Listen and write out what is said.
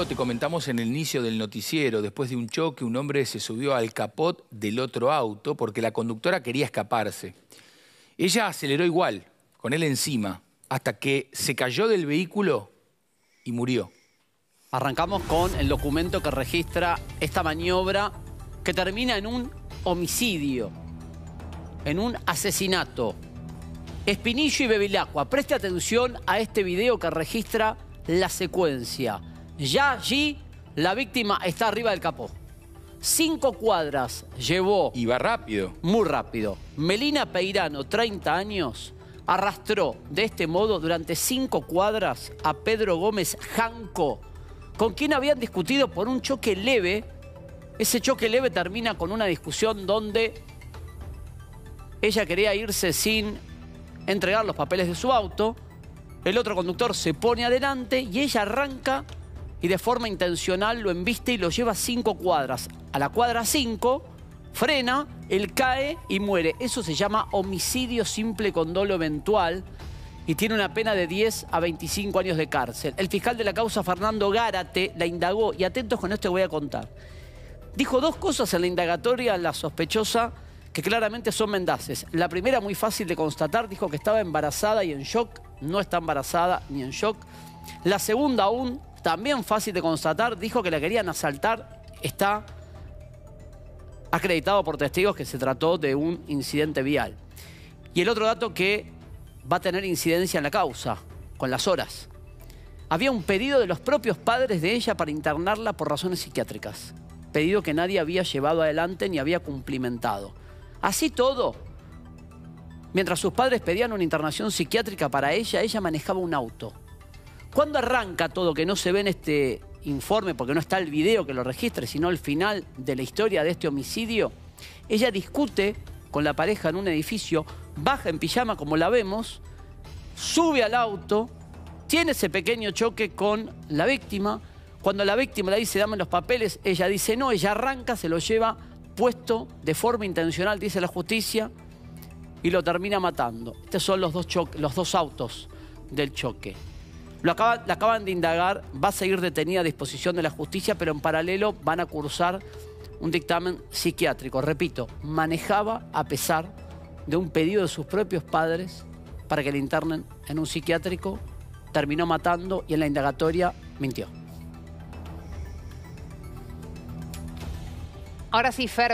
algo te comentamos en el inicio del noticiero. Después de un choque, un hombre se subió al capot del otro auto porque la conductora quería escaparse. Ella aceleró igual, con él encima, hasta que se cayó del vehículo y murió. Arrancamos con el documento que registra esta maniobra que termina en un homicidio, en un asesinato. Espinillo y Bevilacua, preste atención a este video que registra la secuencia. Ya allí la víctima está arriba del capó. 5 cuadras llevó. Iba rápido. Muy rápido. Melina Peirano, 30 años, arrastró de este modo durante 5 cuadras a Pedro Gómez Janco, con quien habían discutido por un choque leve. Ese choque leve termina con una discusión donde ella quería irse sin entregar los papeles de su auto. El otro conductor se pone adelante y ella arranca y de forma intencional lo embiste y lo lleva 5 cuadras. A la cuadra 5, frena, él cae y muere. Eso se llama homicidio simple con dolo eventual y tiene una pena de 10 a 25 años de cárcel. El fiscal de la causa, Fernando Gárate, la indagó y atentos con esto que voy a contar. Dijo 2 cosas en la indagatoria la sospechosa que claramente son mendaces. La primera, muy fácil de constatar, dijo que estaba embarazada y en shock. No está embarazada ni en shock. La segunda, aún también fácil de constatar, dijo que la querían asaltar. Está acreditado por testigos que se trató de un incidente vial. Y el otro dato que va a tener incidencia en la causa, con las horas. Había un pedido de los propios padres de ella para internarla por razones psiquiátricas. Pedido que nadie había llevado adelante ni había cumplimentado. Así todo, mientras sus padres pedían una internación psiquiátrica para ella, ella manejaba un auto. ¿Cuándo arranca todo? Que no se ve en este informe porque no está el video que lo registre, sino el final de la historia de este homicidio. Ella discute con la pareja en un edificio, baja en pijama como la vemos, sube al auto, tiene ese pequeño choque con la víctima. Cuando la víctima le dice, dame los papeles, ella dice no, ella arranca, se lo lleva puesto de forma intencional, dice la justicia, y lo termina matando. Estos son los dos autos del choque. La acaban de indagar, va a seguir detenida a disposición de la justicia, pero en paralelo van a cursar un dictamen psiquiátrico. Repito, manejaba a pesar de un pedido de sus propios padres para que le internen en un psiquiátrico, terminó matando y en la indagatoria mintió. Ahora sí, Fer.